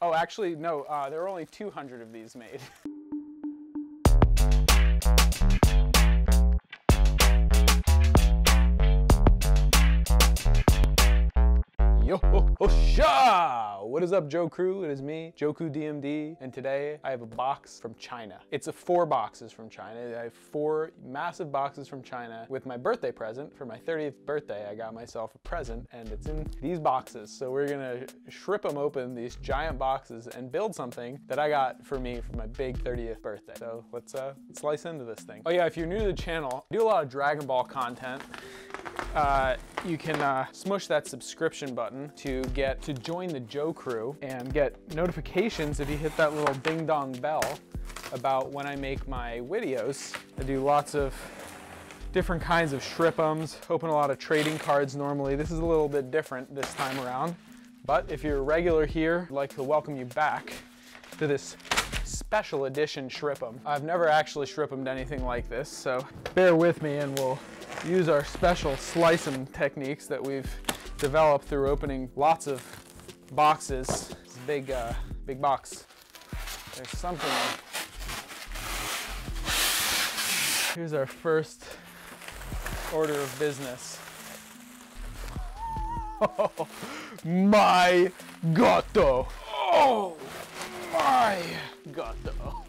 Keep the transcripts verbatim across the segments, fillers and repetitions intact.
Oh, actually, no, uh, there were only two hundred of these made. Yo-ho-ho-sha! What is up, Joe Crew? It is me, Joku D M D, and today I have a box from China. It's a four boxes from China. I have four massive boxes from China with my birthday present. For my thirtieth birthday, I got myself a present, and it's in these boxes. So we're gonna shrip them open, these giant boxes, and build something that I got for me for my big thirtieth birthday. So let's uh, slice into this thing. Oh yeah, if you're new to the channel, I do a lot of Dragon Ball content. Uh, you can uh, smush that subscription button to get to join the Joe Crew and get notifications if you hit that little ding dong bell about when I make my videos. I do lots of different kinds of SHRIP'Ms, open a lot of trading cards normally. This is a little bit different this time around, but if you're a regular here, I'd like to welcome you back to this special edition SHRIP'M. I've never actually SHRIP'M'd anything like this, so bear with me and we'll use our special slicing techniques that we've developed through opening lots of boxes. It's a big, uh, big box. There's something. Here's our first order of business. Oh my gato! Oh my gato!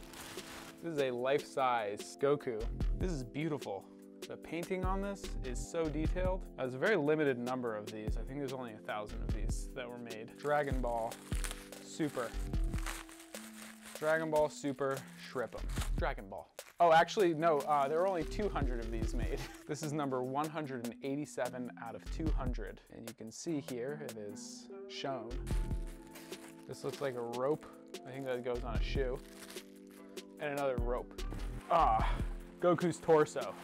This is a life-size Goku. This is beautiful. The painting on this is so detailed. There's a very limited number of these. I think there's only a thousand of these that were made. Dragon Ball Super. Dragon Ball Super SHRIP'M. Dragon Ball. Oh, actually, no, uh, there were only two hundred of these made. This is number one hundred eighty-seven out of two hundred. And you can see here, it is shown. This looks like a rope. I think that goes on a shoe. And another rope. Ah, Goku's torso.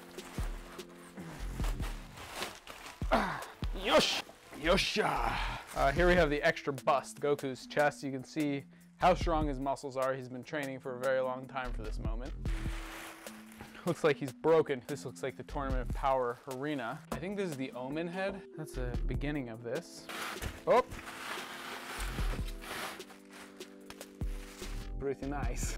Yosh! Yosha! Uh, here we have the extra bust, Goku's chest. You can see how strong his muscles are. He's been training for a very long time for this moment. Looks like he's broken. This looks like the Tournament of Power arena. I think this is the Omen head. That's the beginning of this. Oh! Pretty nice.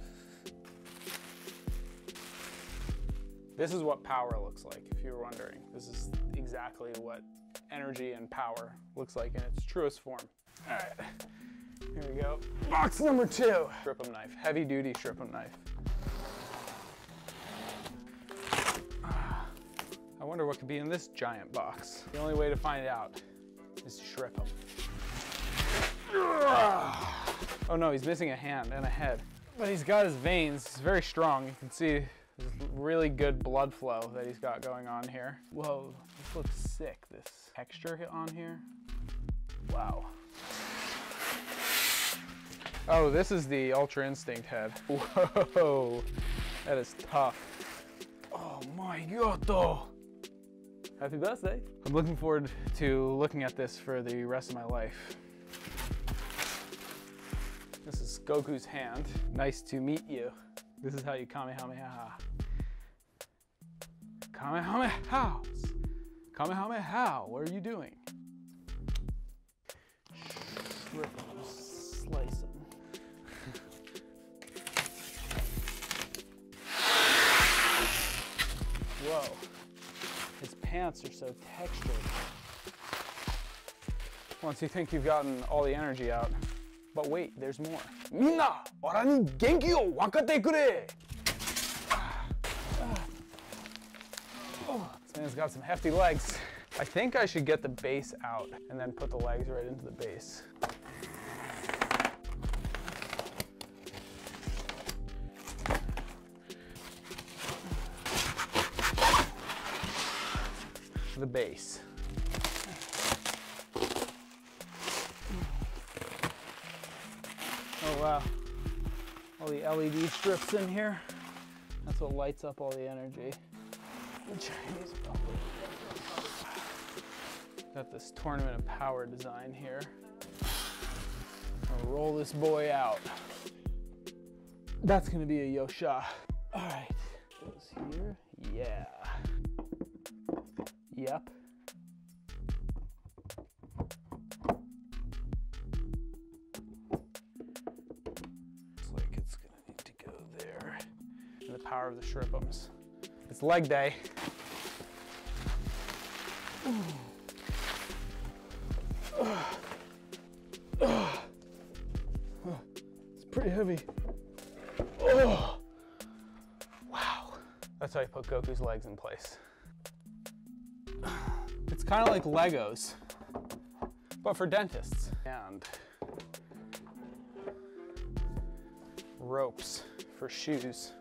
This is what power looks like, if you were wondering. This is exactly what energy and power looks like in its truest form. All right, here we go. Box number two. SHRIP'M knife, heavy duty SHRIP'M knife. I wonder what could be in this giant box. The only way to find out is to SHRIP'M. Oh no, he's missing a hand and a head, but he's got his veins. He's very strong. You can see there's really good blood flow that he's got going on here. Whoa, this looks sick, this texture on here. Wow. Oh, this is the Ultra Instinct head. Whoa, that is tough. Oh my God. Happy birthday. I'm looking forward to looking at this for the rest of my life. This is Goku's hand. Nice to meet you. This is how you Kamehameha. Kamehameha house. Kamehameha, what are you doing? SHRIP'M, slice them. Whoa, his pants are so textured. Once you think you've gotten all the energy out, but wait, there's more. Minna, ora ni genki o wakate kure! It's got some hefty legs. I think I should get the base out and then put the legs right into the base. The base. Oh wow, all the L E D strips in here. That's what lights up all the energy. The Chinese bubble. Got this Tournament of Power design here. I'll roll this boy out. That's gonna be a Yosha. All right, goes here. Yeah. Yep. power of the SHRIP'Ms. It's leg day. It's pretty heavy. Oh. Wow. That's how you put Goku's legs in place. It's kind of like Legos, but for dentists. And ropes for shoes.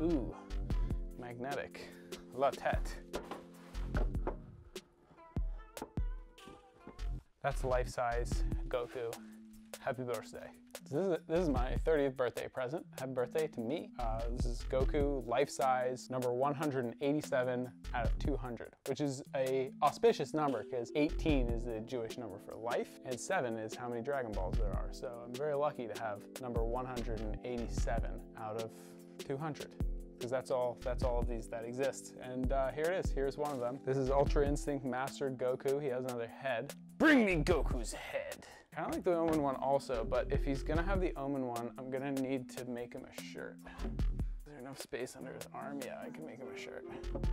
Ooh, magnetic. La tête. That's life-size Goku. Happy birthday. This is, this is my thirtieth birthday present. Happy birthday to me. Uh, this is Goku, life-size, number one hundred eighty-seven out of two hundred, which is a auspicious number because eighteen is the Jewish number for life, and seven is how many Dragon Balls there are. So I'm very lucky to have number one hundred eighty-seven out of two hundred, because that's all, that's all of these that exist. And uh, here it is. Here's one of them. This is Ultra Instinct mastered Goku. He has another head. Bring me Goku's head. Kind of like the Omen one also, but if he's gonna have the Omen one, I'm gonna need to make him a shirt. Is there enough space under his arm? Yeah, I can make him a shirt.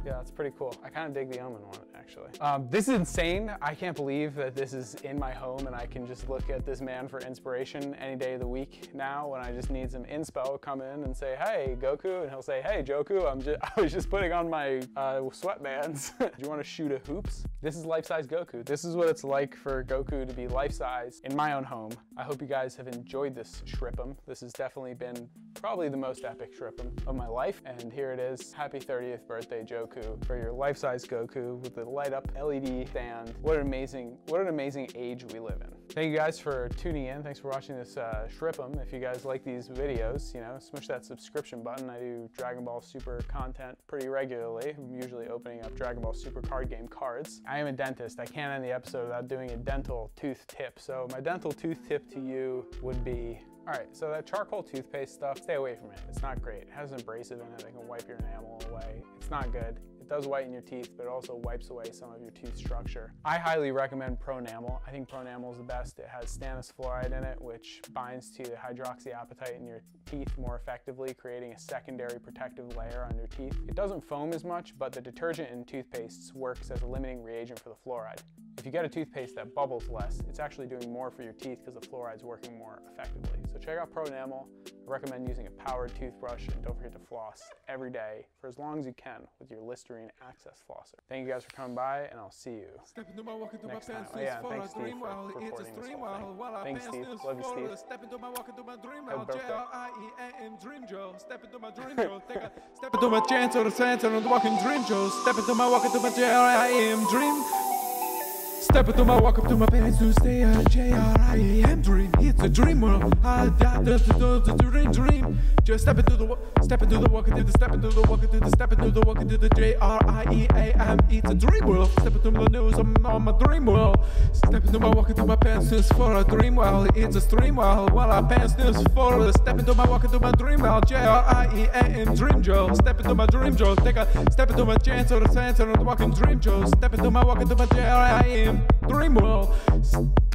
Yeah, that's pretty cool. I kind of dig the Omen one, actually. Um, this is insane. I can't believe that this is in my home and I can just look at this man for inspiration any day of the week now when I just need some inspo. Come in and say, hey, Goku, and he'll say, hey, Joku, I'm just, I was just putting on my uh, sweatbands. Do you wanna shoot a hoops? This is life-size Goku. This is what it's like for Goku to be life-size in my own home. I hope you guys have enjoyed this SHRIP'M. This has definitely been probably the most epic SHRIP'M of my life. And here it is. Happy thirtieth birthday, Joku, for your life-size Goku with the light-up L E D stand. What an amazing, what an amazing age we live in. Thank you guys for tuning in. Thanks for watching this uh, SHRIP'M. If you guys like these videos, you know, smash that subscription button. I do Dragon Ball Super content pretty regularly. I'm usually opening up Dragon Ball Super Card Game cards. I am a dentist. I can't end the episode without doing a dental tooth tip. So my dental tooth tip to you would be, all right, so that charcoal toothpaste stuff, stay away from it. It's not great. It has an abrasive in it that can wipe your enamel away. It's not good. It does whiten your teeth, but it also wipes away some of your tooth structure. I highly recommend ProNamel. I think ProNamel is the best. It has stannous fluoride in it, which binds to hydroxyapatite in your teeth more effectively, creating a secondary protective layer on your teeth. It doesn't foam as much, but the detergent in toothpastes works as a limiting reagent for the fluoride. If you get a toothpaste that bubbles less, it's actually doing more for your teeth because the fluoride's working more effectively. So check out ProNamel. I recommend using a powered toothbrush, and don't forget to floss every day for as long as you can with your Listerine Access Flosser. Thank you guys for coming by, and I'll see you next time. Oh, yeah, thanks, Steve, for recording this whole thing. Thanks, Steve. Love you, Steve. Happy birthday. Step into my chance or the sense or the walking dream, Joe. Step into my walk into my J R I am dream. Step into my walk up to my parents to stay a J R I M dream. It's a dream world. I die to the dream dream. Just step into the step into the walk into the step into the walk into the step into the walk into the J R I E A M. It's a dream world. Step into the news, I'm on my dream world. Step into my walk into my pants is for a dream world. It's a stream world. While I pants is for a step into my walk into my dream world. J R I E A M dream joe. Step into my dream joe. Take a step into my chance or the sense or the walking dream joe. Step into my walk into my J R I E A M dream world.